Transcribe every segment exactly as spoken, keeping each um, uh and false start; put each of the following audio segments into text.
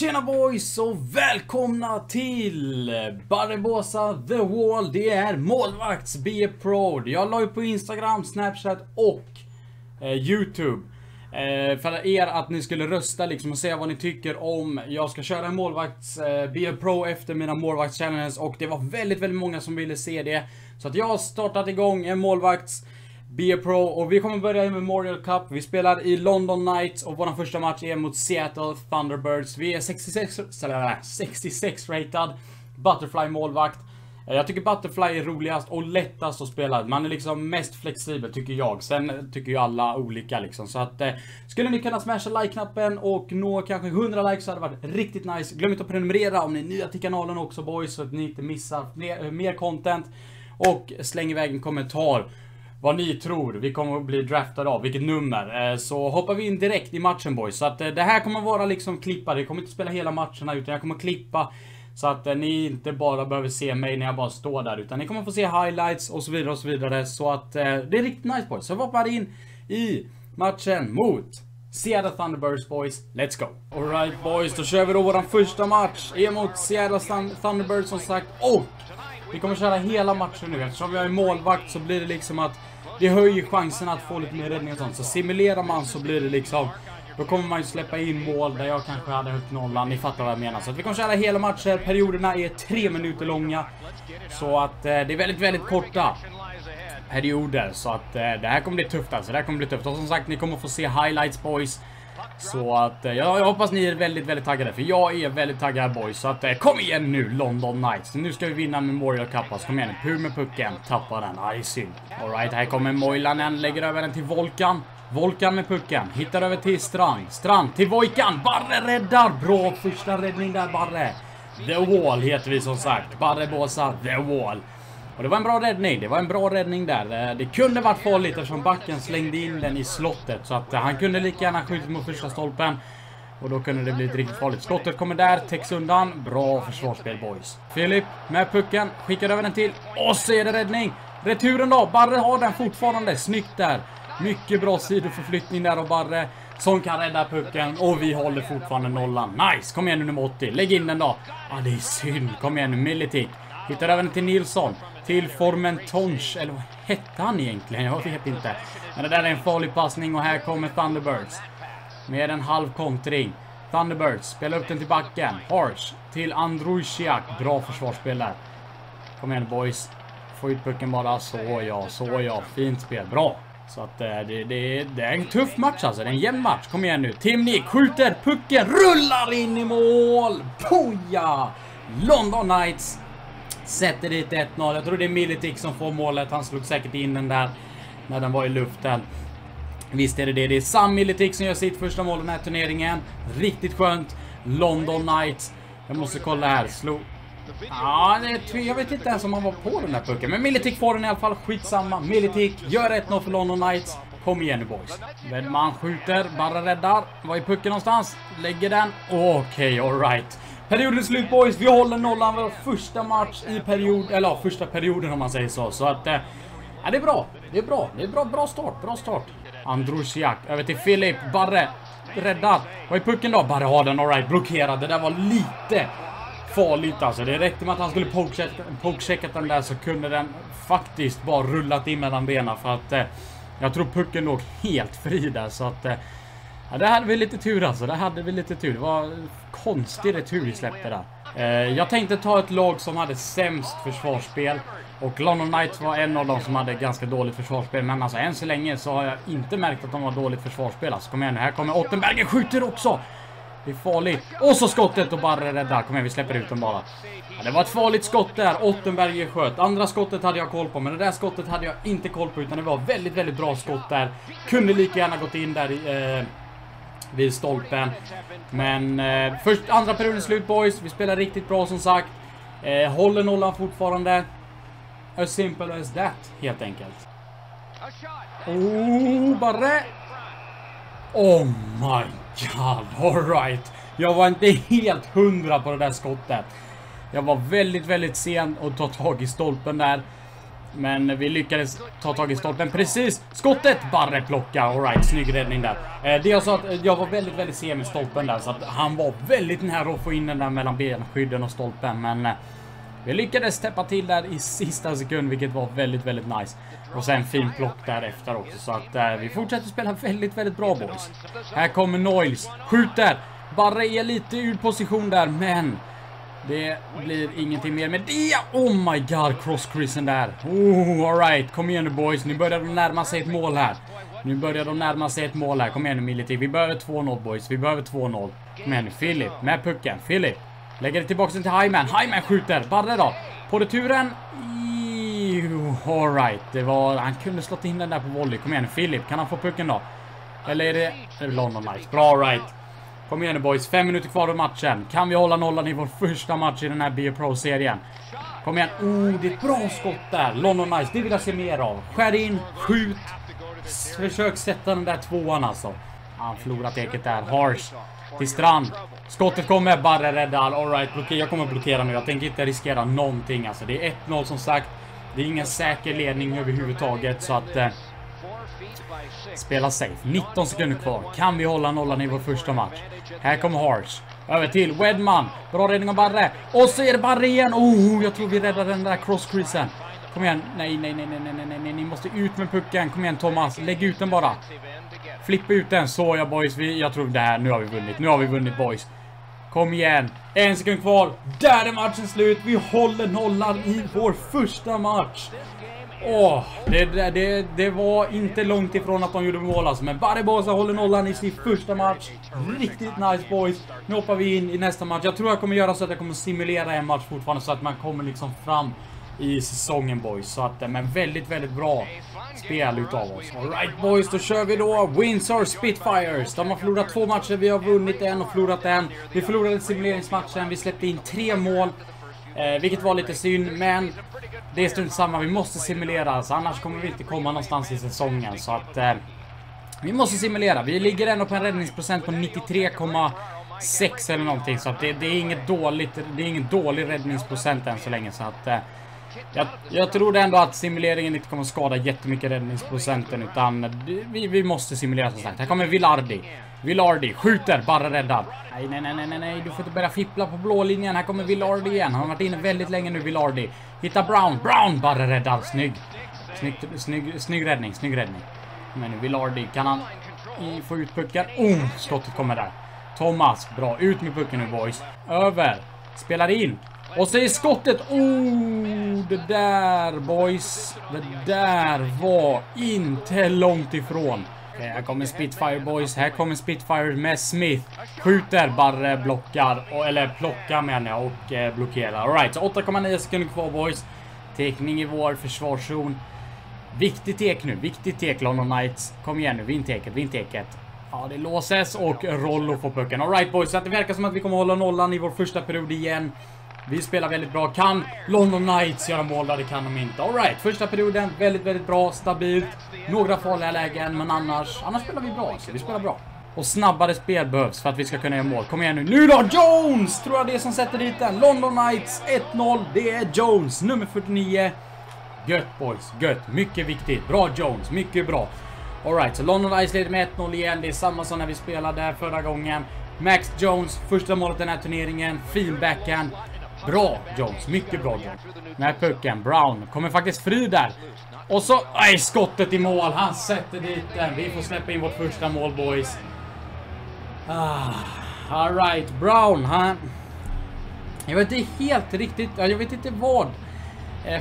Tjena boys och välkomna till Barreboza The Wall. Det är målvakts B E Pro. Jag la ju på Instagram, Snapchat och eh, Youtube eh, för er att ni skulle rösta liksom och se vad ni tycker om jag ska köra en målvakts eh, B E Pro efter mina målvaktschallenge. Och det var väldigt väldigt många som ville se det, så att jag har startat igång en målvakts B E Pro och vi kommer börja i Memorial Cup. Vi spelar i London Knights och vår första match är mot Seattle Thunderbirds. Vi är sextiosex ratad Butterfly målvakt. Jag tycker Butterfly är roligast och lättast att spela. Man är liksom mest flexibel tycker jag. Sen tycker ju alla olika liksom. Så att eh, skulle ni kunna smasha like-knappen och nå kanske hundra likes så hade det varit riktigt nice. Glöm inte att prenumerera om ni är nya till kanalen också boys, så att ni inte missar mer, mer content. Och släng iväg en kommentar vad ni tror vi kommer att bli draftade av, vilket nummer. Så hoppar vi in direkt i matchen boys. Så att det här kommer vara liksom klippa. Det kommer inte spela hela matcherna utan jag kommer klippa. Så att ni inte bara behöver se mig när jag bara står där, utan ni kommer få se highlights och så vidare och så vidare. Så att det är riktigt nice boys. Så hoppar in i matchen mot Seattle Thunderbirds boys. Let's go. Alright boys, då kör vi då vår första match emot Seattle Thunderbirds som sagt. Och vi kommer köra hela matchen nu. Eftersom jag är målvakt så blir det liksom att det höjer chansen att få lite mer räddning och sånt. Så simulerar man så blir det liksom, då kommer man ju släppa in mål där jag kanske hade högt nollan. Ni fattar vad jag menar. Så att vi kommer köra hela matcher. Perioderna är tre minuter långa. Så att eh, det är väldigt väldigt korta perioder. Så att eh, det här kommer bli tufft alltså. Det här kommer bli tufft. Och som sagt ni kommer få se highlights boys. Så att eh, jag, jag hoppas ni är väldigt väldigt taggade. För jag är väldigt taggad boys. Så att eh, kom igen nu London Knights. Nu ska vi vinna Memorial Cup alltså. Kom igen. Pur med pucken. Tappa den. Aj synd. Alright, här kommer Moilanen. Lägger över den till Volkan. Volkan med pucken. Hittar över till Strand. Strand till Volkan. Barre räddar. Bra första räddning där Barre. The Wall heter vi som sagt. Barreboza The Wall. Och det var en bra räddning. Det var en bra räddning där. Det kunde varit farligt eftersom backen slängde in den i slottet. Så att han kunde lika gärna skjutit mot första stolpen. Och då kunde det bli ett riktigt farligt. Skottet kommer där. Täcks undan. Bra försvarsspel boys. Filip med pucken. Skickar över den till. Och så är det räddning. Returen då. Barre har den fortfarande. Snyggt där. Mycket bra sidoförflyttning där och Barre som kan rädda pucken. Och vi håller fortfarande nollan. Nice. Kom igen nu nummer åttio. Lägg in den då. Ja ah, det är synd. Kom igen nu Militic. Hittar över den till Nilsson. Till Formentonch. Eller vad hette han egentligen? Jag vet inte. Men det där är en farlig passning. Och här kommer Thunderbirds med en halv kontring. Thunderbirds spelar upp den till backen. Harsh till Andrushiak. Bra försvarsspelare. Kom igen boys. Få ut pucken bara. Så ja, så ja. Fint spel. Bra. Så att det, det, det är en tuff match alltså. Det är en jämn match. Kom igen nu. Timni skjuter. Pucken rullar in i mål. Poja. London Knights sätter dit ett noll. Jag tror det är Militic som får målet. Han slog säkert in den där när den var i luften. Visst är det det. Det är Sam Militic som gör sitt första mål i den här turneringen. Riktigt skönt. London Knights. Jag måste kolla här. Slå. Ja, ah, jag vet inte ens om han var på den här pucken. Men Militic får den i alla fall, skitsamma. Militic gör ett noll för London Knights. Kom igen nu boys. Vedman skjuter, bara räddar. Var är pucken någonstans? Lägger den. Okej, okay, alright. Perioden är slut boys, vi håller nollan. Vår första match i period, eller ja, första perioden om man säger så. Så att, eh, ja det är bra, det är bra, det är bra, bra start, bra start. Andrushiak, över till Filip, Barre, räddar. Var är pucken då? Barre har den, alright, blockerad. Det där var lite farligt alltså, det räckte med att han skulle pokechecka den där så kunde den faktiskt bara rullat in mellan benen för att eh, jag tror pucken låg helt fri där så att eh, ja, det hade vi lite tur alltså, det hade vi lite tur, det var konstig retur vi släppte där. Eh, jag tänkte ta ett lag som hade sämst försvarsspel och London Knights var en av dem som hade ganska dåligt försvarsspel, men alltså än så länge så har jag inte märkt att de har dåligt försvarsspel alltså. Kom igen, här kommer Ottenbergen, skjuter också. Det är farligt. Och så skottet och Barre räddar. Kom igen, vi släpper ut dem bara. Ja, det var ett farligt skott där. Ottenberger sköt. Andra skottet hade jag koll på. Men det där skottet hade jag inte koll på. Utan det var väldigt, väldigt bra skott där. Kunde lika gärna gått in där i, eh, vid stolpen. Men eh, först, andra perioden slut boys. Vi spelar riktigt bra som sagt. Eh, håller nollan fortfarande. As simple as that helt enkelt. Oh, Barre. Oh my god, alright. Jag var inte helt hundra på det där skottet. Jag var väldigt, väldigt sen att ta tag i stolpen där. Men vi lyckades ta tag i stolpen. Precis, skottet bara plocka. All right, snygg räddning där. eh, Det jag sa att jag var väldigt, väldigt sen med stolpen där. Så att han var väldigt nära att få in den där mellan benskydden och stolpen. Men eh, vi lyckades täppa till där i sista sekund, vilket var väldigt, väldigt nice. Och sen fin plock därefter också. Så att eh, vi fortsätter spela väldigt, väldigt bra, boys. Här kommer Noils, skjuter. Bara är lite ur position där, men det blir ingenting mer med det. Oh my god, cross-crisen där. Oh, all right. Kom igen nu, boys. Nu börjar de närma sig ett mål här. Nu börjar de närma sig ett mål här. Kom igen nu, Military. Vi behöver två noll, boys. Vi behöver två noll. Men Philip med pucken. Philip lägger det tillbaka till Hyman. Hyman skjuter. Barre då. På returen. All right. Det var... Han kunde slå in den där på volley. Kom igen nu, Philip. Kan han få pucken då? Eller är det... London Knights. Bra, all right. Kom igen nu, boys, fem minuter kvar av matchen. Kan vi hålla nollan i vår första match i den här B E Pro-serien? Kom igen, oh, det är ett bra skott där. London Knights, det vill jag se mer av. Skär in, skjut. Försök sätta den där tvåan alltså. Han förlorar teket där, Harsh. Till Strand, skottet kommer, Barre räddar. All right, jag kommer blockera nu. Jag tänker inte riskera någonting alltså. Det är ett noll som sagt. Det är ingen säker ledning överhuvudtaget. Så att... Eh, spela safe, nitton sekunder kvar. Kan vi hålla nollan i vår första match? Här kommer Harsh, över till Wedman. Bra räddning av Barre. Och så är det Barre igen, oh, jag tror vi räddar den där cross-creasen. Kom igen, nej, nej, nej, nej, nej, nej, nej. Ni måste ut med pucken, kom igen Thomas. Lägg ut den bara. Flippa ut den, så jag boys, vi, jag tror det här. Nu har vi vunnit, nu har vi vunnit boys. Kom igen, en sekund kvar. Där är matchen slut, vi håller nollan i vår första match. Åh, oh, det, det, det var inte långt ifrån att de gjorde mål alltså. Men Barreboza håller nollan i sin första match. Riktigt nice, boys. Nu hoppar vi in i nästa match. Jag tror jag kommer göra så att jag kommer simulera en match fortfarande. Så att man kommer liksom fram i säsongen, boys. Så att, men väldigt, väldigt bra spel utav oss. All right, boys, då kör vi då Windsor Spitfires. De har förlorat två matcher, vi har vunnit en och förlorat en. Vi förlorade simuleringsmatchen, vi släppte in tre mål. Eh, vilket var lite synd, men det är strunt samma, vi måste simulera alltså, annars kommer vi inte komma någonstans i säsongen. Så att eh, vi måste simulera. Vi ligger ändå på en räddningsprocent på nittiotre komma sex eller någonting. Så att det, det är inget dåligt. Det är ingen dålig räddningsprocent än så länge. Så att eh, jag, jag tror ändå att simuleringen inte kommer skada jättemycket räddningsprocenten. Utan vi, vi måste simulera som sagt. Här kommer Villardi. Villardi skjuter, bara räddad. Nej, nej, nej, nej, nej, du får inte börja fippla på blå linjen. Här kommer Villardi igen. Han har varit inne väldigt länge nu, Villardi. Hitta Brown, Brown, bara räddad. Snygg. Snygg, snygg, snygg räddning, snygg räddning. Men nu Villardi, kan han få ut pucken? Oh, skottet kommer där. Thomas, bra, ut med pucken nu, boys. Över, spelar in. Och så är skottet, oh, det där, boys. Det där var inte långt ifrån. Okay, här kommer Spitfire, boys. Här kommer Spitfire med Smith. Skjuter, Barre blockar. Och, eller plockar menar jag och eh, blockerar. All right, så åtta komma nio sekunder kvar, boys. Tekning i vår försvarszon. Viktig tek nu. Viktig tek, London Knights. Kom igen nu, vinteket, vinteket. Ja, det låses och Rollo får pucken. All right, boys. Så att det verkar som att vi kommer hålla nollan i vår första period igen. Vi spelar väldigt bra. Kan London Knights göra mål där? Det kan de inte. All right, första perioden väldigt, väldigt bra, stabilt. Några farliga lägen, men annars annars spelar vi bra. Så vi spelar bra. Och snabbare spel behövs för att vi ska kunna göra mål. Kom igen nu. Nu då, Jones! Tror jag det är som sätter dit den. London Knights ett noll. Det är Jones, nummer fyrtionio. Gött, boys. Gött. Mycket viktigt. Bra, Jones. Mycket bra. All right, så London Knights leder med ett noll igen. Det är samma som när vi spelade där förra gången. Max Jones, första målet i den här turneringen. Fin backhand. Bra Jones, mycket bra Jones. Med pucken, Brown, kommer faktiskt fri där. Och så, aj, skottet i mål. Han sätter dit den, vi får släppa in vårt första mål, boys. ah, All right, Brown, han... Jag vet inte helt riktigt, jag vet inte vad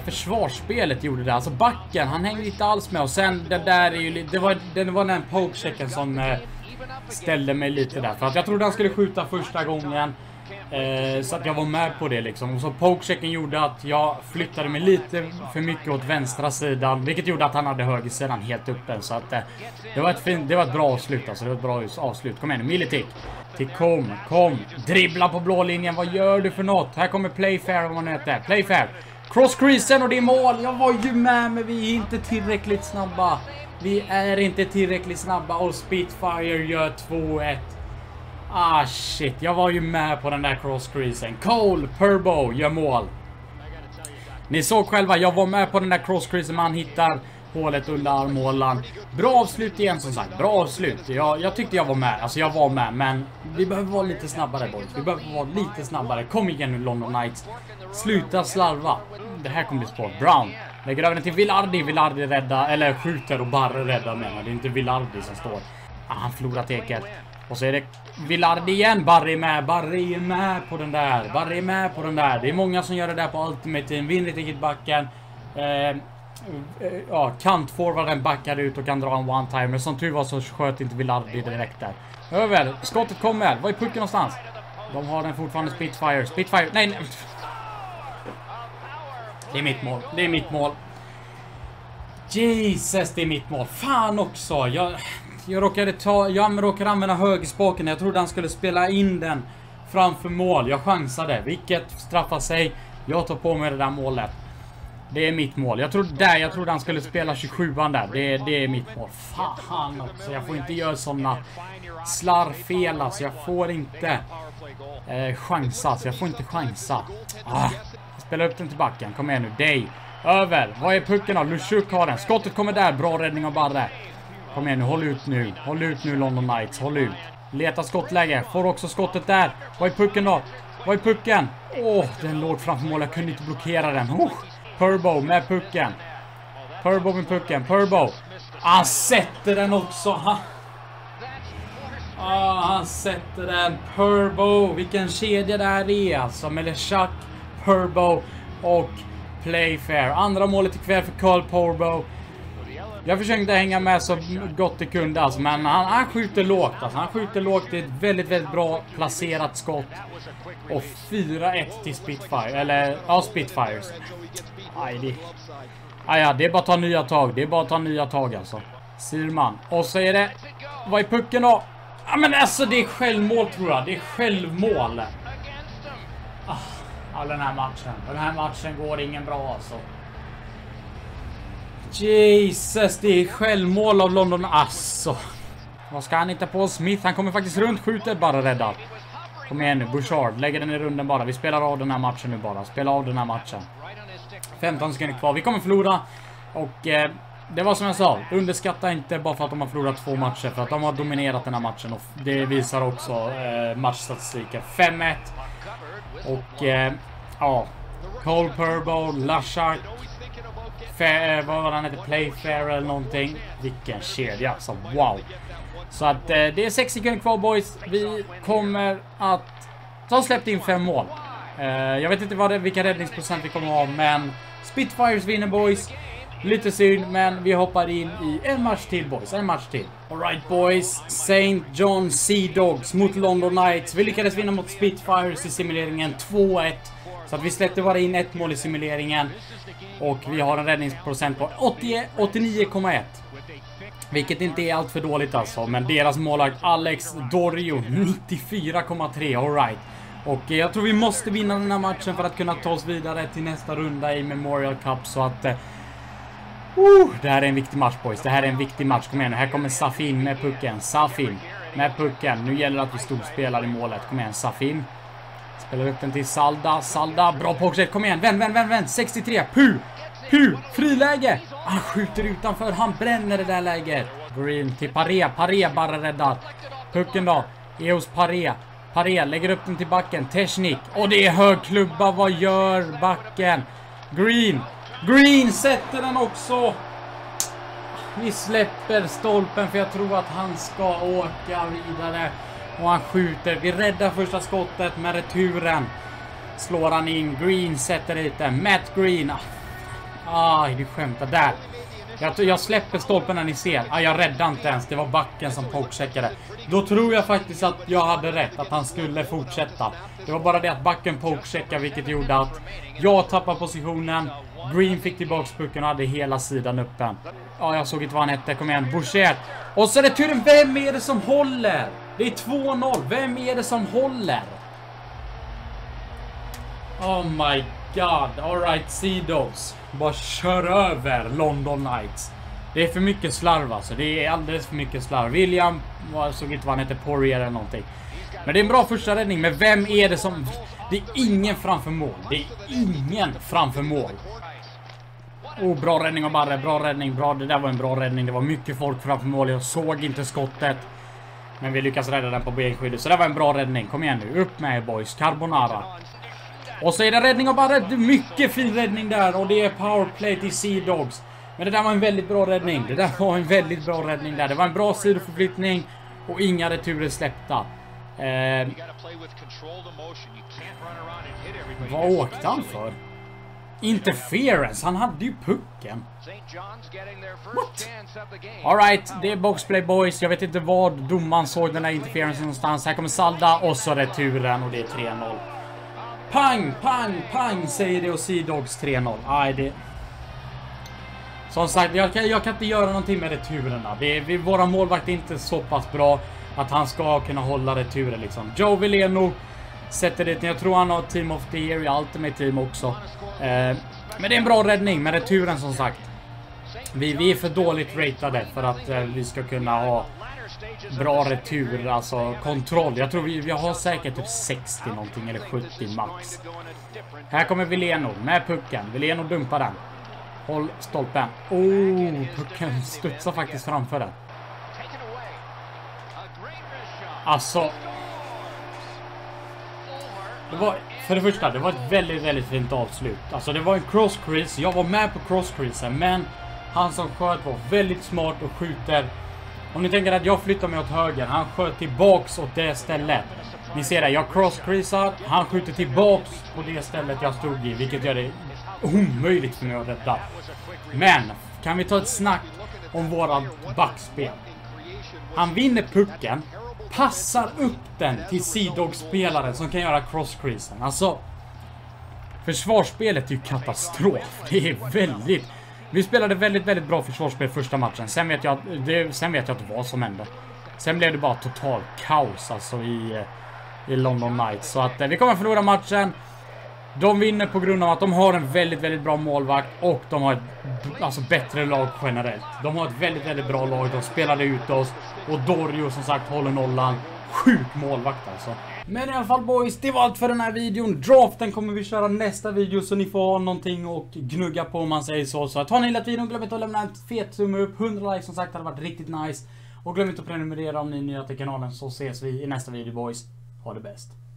försvarsspelet gjorde det. Alltså backen, han hängde inte alls med. Och sen, det där är ju, det var, det var den pokechecken som ställde mig lite där, för att jag trodde han skulle skjuta första gången. Eh, så att jag var med på det liksom. Och så pokechecken gjorde att jag flyttade mig lite för mycket åt vänstra sidan, vilket gjorde att han hade höger sidan helt uppen. Så att eh, det var ett fint, det var ett bra avslut alltså. Det var ett bra avslut. Kom igen, Militic. Till kom, kom, dribbla på blå linjen. Vad gör du för något? Här kommer Playfair, vad man heter. Playfair, cross-creasen och det är mål. Jag var ju med, men vi är inte tillräckligt snabba. Vi är inte tillräckligt snabba. Och Spitfire gör två ett. Ah shit, jag var ju med på den där cross-creasen. Cole Purbo gör mål. Ni såg själva, jag var med på den där cross-cruisen, man hittar hålet under armhålan. Bra avslut igen som sagt, bra avslut. Jag, jag tyckte jag var med, alltså jag var med, men vi behöver vara lite snabbare boys. Vi behöver vara lite snabbare, kom igen nu London Knights. Sluta slarva, det här kommer bli spår. Brown lägger över den till Villardi, Villardi rädda, eller skjuter och bara rädda med. Det är inte Villardi som står. Ah, han förlorar teket. Och så är det Villardi igen, Barry med, Barry är med på den där, Barry är med på den där. Det är många som gör det där på Ultimate Team, vinner ticketbacken. Eh, Ja, kantforwarden backar ut och kan dra en one-timer. Som tur var så sköt inte Villardi direkt där. Över, skottet kommer. Var är pucken någonstans? De har den fortfarande, Spitfire, Spitfire, nej, nej. Det är mitt mål, det är mitt mål. Jesus, det är mitt mål. Fan också, jag, jag råkade ta, jag råkade använda högerspaken. Jag trodde han skulle spela in den framför mål, jag chansade. Vilket straffar sig, jag tar på mig det där målet. Det är mitt mål. Jag trodde där, jag trodde han skulle spela tjugosjuan där. Det, det är mitt mål. Fan också. Jag får inte göra sådana slarvfel. Alltså. Jag får inte eh, chansa. Alltså. Jag får inte chansa. Ah. Spela upp den till backen. Kom igen nu. Day. Över. Vad är pucken av? Lushuk har den. Skottet kommer där. Bra räddning av Barre. Kom igen nu. Håll ut nu. Håll ut nu London Knights. Håll ut. Leta skottläge. Får också skottet där. Vad är pucken då? Vad är pucken? Åh, oh, den låg framför mål. Jag kunde inte blockera den. Oh. Purbo med pucken. Purbo med pucken. Purbo. Han sätter den också. Han, ah, han sätter den. Purbo. Vilken kedja det här är alltså. Melechak, Purbo och Playfair. Andra målet ikväll för Carl Purbo. Jag försökte hänga med så gott det kunde. Alltså, men han, han skjuter lågt. Alltså, han skjuter lågt. Det är ett väldigt, väldigt bra placerat skott. Och fyra ett till Spitfire. Eller, ja, Spitfires. Aj, det... Aj, ja, det är bara att ta nya tag. Det är bara att ta nya tag alltså. Sirman. Och så är det... Vad är pucken då? Ja, men alltså det är självmål tror jag. Det är självmål. Ah, all den här matchen. Den här matchen går ingen bra alltså. Jesus, det är självmål av London. Alltså. Vad ska han hitta på? Smith, han kommer faktiskt runt. Skjuter bara räddad. Kom igen nu, Bouchard. Lägger den i runden bara. Vi spelar av den här matchen nu bara. Spela av den här matchen. femton sekunder kvar. Vi kommer förlora. Och eh, det var som jag sa. Underskatta inte bara för att de har förlorat två matcher. För att de har dominerat den här matchen. Och det visar också eh, matchstatistiken. fem ett. Och eh, ja. Cole Purbo, Lashak. Fair, vad var han hette? Playfair eller någonting. Vilken kedja. Alltså, wow. Så att eh, det är sex sekunder kvar boys. Vi kommer att... Så har släppt in fem mål. Eh, jag vet inte vad det, vilka räddningsprocent vi kommer att ha. Men Spitfires vinner boys. Lite synd, men vi hoppar in i en match till boys. En match till. Alright boys. Saint John Sea Dogs mot London Knights. Vi lyckades vinna mot Spitfires i simuleringen två ett. Så att vi släppte bara in ett mål i simuleringen. Och vi har en räddningsprocent på åttionio komma ett. Vilket inte är allt för dåligt alltså. Men deras målvakt Alex D'Orio nittiofyra komma tre. Alright. Och jag tror vi måste vinna den här matchen för att kunna ta oss vidare till nästa runda i Memorial Cup. Så att... Uh, det här är en viktig match boys. Det här är en viktig match. Kom igen nu. Här kommer Safin med pucken. Safin med pucken. Nu gäller det att vi storspelar i målet. Kom igen Safin. Spelar upp den till Salda. Salda. Bra påkset. Kom igen. Vänd, vänd, vänd, vänd. sextiotre. Puh. Puh. Friläge. Han skjuter utanför. Han bränner det där läget. Green till Paré. Paré bara räddar. Pucken då. Eos Paré. Paré lägger upp den till backen. Technik. Och det är högklubba. Vad gör backen? Green. Green sätter den också. Vi släpper stolpen för jag tror att han ska åka vidare. Och han skjuter. Vi räddar första skottet med returen. Slår han in. Green sätter dit den. Matt Green. Aj, du skämtar där. Jag, jag släpper stolpen när ni ser. Aj, jag räddar inte ens. Det var backen som pokecheckade. Då tror jag faktiskt att jag hade rätt. Att han skulle fortsätta. Det var bara det att backen pokecheckade. Vilket gjorde att jag tappade positionen. Green fick tillbaka pucken och hade hela sidan öppen. Ja, jag såg inte vad han hette. Kom igen, Bouchard. Och så är det turen. Vem är det som håller? Det är två noll. Vem är det som håller? Oh my god. Alright, Sea Dogs. Bara kör över London Knights. Det är för mycket slarv alltså. Det är alldeles för mycket slarv. William, jag såg inte vad han heter, Poirier eller någonting. Men det är en bra första räddning. Men vem är det som... Det är ingen framför mål. Det är ingen framför mål. Oh, bra räddning av Barre. Bra räddning. Bra. Det där var en bra räddning. Det var mycket folk framför mål. Jag såg inte skottet. Men vi lyckas rädda den på benskyddet. Så det var en bra räddning. Kom igen nu. Upp med er, boys. Carbonara. Och så är det räddning av Barre. Mycket fin räddning där. Och det är powerplay till Sea Dogs. Men det där var en väldigt bra räddning. Det där var en väldigt bra räddning där. Det var en bra sidoförflyttning. Och inga returer släppta. Eh, vad åkte han för? Interference, han hade ju pucken. What? Alright, det är boxplay boys. Jag vet inte vad domaren såg den här interference någonstans. Här kommer Salda och så returen och det är tre noll. Pang, pang, pang säger det och Sea Dogs tre noll. Aj, det... Som sagt, jag kan, jag kan inte göra någonting med returerna. Det är, vi, våra målvakt är inte så pass bra att han ska kunna hålla returer liksom. Joe Veleno sätter det. Jag tror han har Team of the Year i Ultimate Team också. Eh, men det är en bra räddning med returen som sagt. Vi, vi är för dåligt ratade för att eh, vi ska kunna ha bra retur, alltså kontroll. Jag tror vi, vi har säkert typ sextio någonting eller sjuttio max. Här kommer Veleno med pucken. Veleno dumpar den. Håll stolpen. Oh, pucken studsar faktiskt framför den. Alltså. Det var, för det första, det var ett väldigt, väldigt fint avslut. Alltså det var en cross crease. Jag var med på cross creasen, men han som sköt var väldigt smart och skjuter. Om ni tänker att jag flyttar mig åt höger, han sköt tillbaks åt det stället. Ni ser det, jag cross creasar. Han skjuter tillbaks på det stället jag stod i, vilket gör det omöjligt för mig att rädda. Men kan vi ta ett snack om våra backspel? Han vinner pucken, passar upp den till sidogspelaren som kan göra cross-creasen. Alltså, försvarsspelet är ju katastrof. Det är väldigt... Vi spelade väldigt, väldigt bra försvarsspel första matchen. Sen vet jag det, sen vet jag inte vad som hände. Sen blev det bara total kaos alltså i, i London Knights. Så att vi kommer förlora matchen. De vinner på grund av att de har en väldigt, väldigt bra målvakt. Och de har ett alltså, bättre lag generellt. De har ett väldigt, väldigt bra lag. De spelade ut oss. Och D'Orio som sagt håller nollan. Sjuk målvakt alltså. Men i alla fall boys, det var allt för den här videon. Draften kommer vi köra nästa video. Så ni får ha någonting och gnugga på om man säger så. Så ta ni gillat videon. Glöm inte att lämna en fet tumme upp. hundra likes som sagt hade varit riktigt nice. Och glöm inte att prenumerera om ni är nya till kanalen. Så ses vi i nästa video boys. Ha det bäst.